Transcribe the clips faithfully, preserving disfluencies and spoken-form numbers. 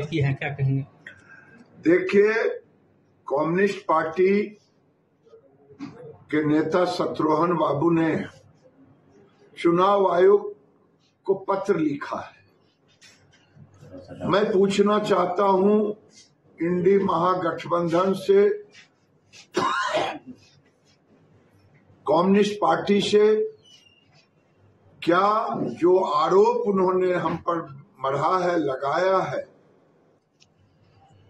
की है, क्या कहेंगे? देखिए, कम्युनिस्ट पार्टी के नेता सत्रोहन बाबू ने चुनाव आयोग को पत्र लिखा है। मैं पूछना चाहता हूं, इंडी महागठबंधन से, कम्युनिस्ट पार्टी से क्या जो आरोप उन्होंने हम पर मढ़ा है, लगाया है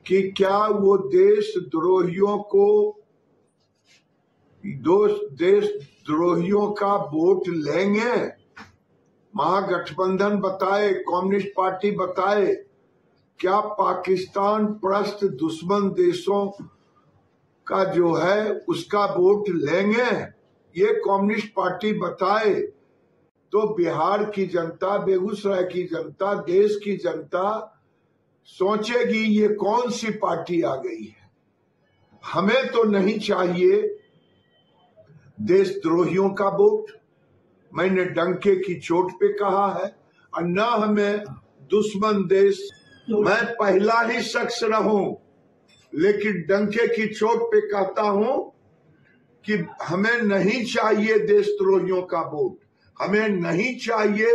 कि क्या वो देशद्रोहियों को देशद्रोहियों का वोट लेंगे? महागठबंधन बताए, कम्युनिस्ट पार्टी बताए, क्या पाकिस्तान प्रस्त दुश्मन देशों का जो है उसका वोट लेंगे? ये कम्युनिस्ट पार्टी बताए। तो बिहार की जनता, बेगूसराय की जनता, देश की जनता सोचेगी ये कौन सी पार्टी आ गई है। हमें तो नहीं चाहिए देशद्रोहियों का वोट, मैंने डंके की चोट पे कहा है, और न हमें दुश्मन देश। मैं पहला ही शख्स रहूं, लेकिन डंके की चोट पे कहता हूं कि हमें नहीं चाहिए देशद्रोहियों का वोट, हमें नहीं चाहिए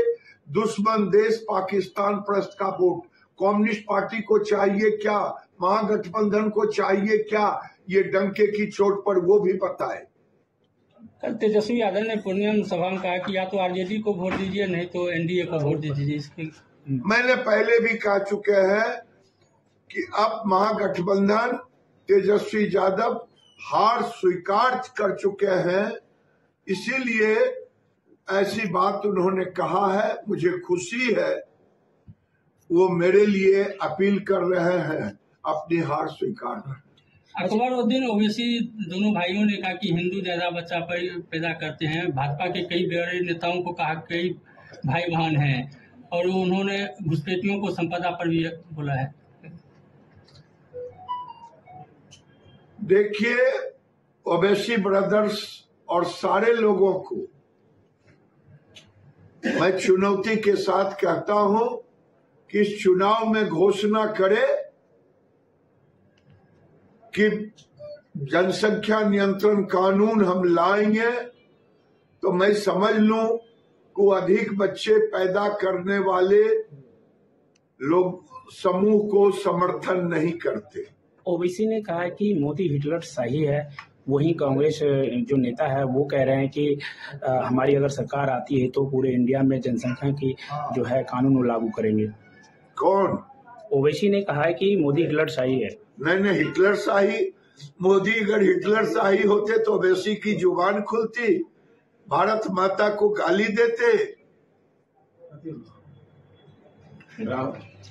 दुश्मन देश पाकिस्तान प्रस्त का वोट। कम्युनिस्ट पार्टी को चाहिए क्या, महागठबंधन को चाहिए क्या, ये डंके की चोट पर वो भी बताए। कल तेजस्वी यादव ने पूर्णिया में सभा में कहा कि या तो आरजेडी को वोट दीजिए, नहीं तो एनडीए को वोट दीजिए। इसकी मैंने पहले भी कह चुके हैं कि अब महागठबंधन, तेजस्वी यादव हार स्वीकार कर चुके हैं, इसीलिए ऐसी बात उन्होंने कहा है। मुझे खुशी है वो मेरे लिए अपील कर रहे हैं, अपनी हार स्वीकार। अकबरुद्दीन ओवैसी दोनों भाइयों ने कहा कि हिंदू ज्यादा बच्चा पैदा करते हैं। भाजपा के कई बड़े नेताओं को कहा, कई भाई बहन हैं, और उन्होंने घुसपैठियों को संपदा पर भी बोला है। देखिए, ओवैसी ब्रदर्स और सारे लोगों को मैं चुनौती के साथ कहता हूं कि इस चुनाव में घोषणा करे कि जनसंख्या नियंत्रण कानून हम लाएंगे, तो मैं समझ लूं को अधिक बच्चे पैदा करने वाले लोग समूह को समर्थन नहीं करते। ओबीसी ने कहा है कि मोदी हिटलर शाही है, वहीं कांग्रेस जो नेता है वो कह रहे हैं कि हमारी अगर सरकार आती है तो पूरे इंडिया में जनसंख्या की जो है कानून वो लागू करेंगे। कौन? ओवैसी ने कहा है कि मोदी हिटलर शाही है। नहीं नहीं, हिटलर शाही, मोदी अगर हिटलर शाही होते तो ओवैसी की जुबान खुलती, भारत माता को गाली देते।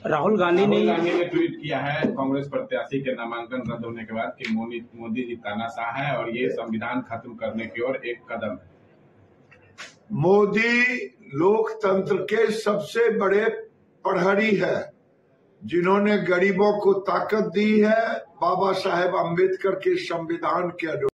राहुल गांधी ने गांधी ने ट्वीट किया है कांग्रेस प्रत्याशी के नामांकन रद्द होने के बाद कि मोदी जी तानाशाह हैं और ये संविधान खत्म करने की ओर एक कदम है। मोदी लोकतंत्र के सबसे बड़े प्रहरी है, जिन्होंने गरीबों को ताकत दी है। बाबा साहेब अम्बेडकर के संविधान के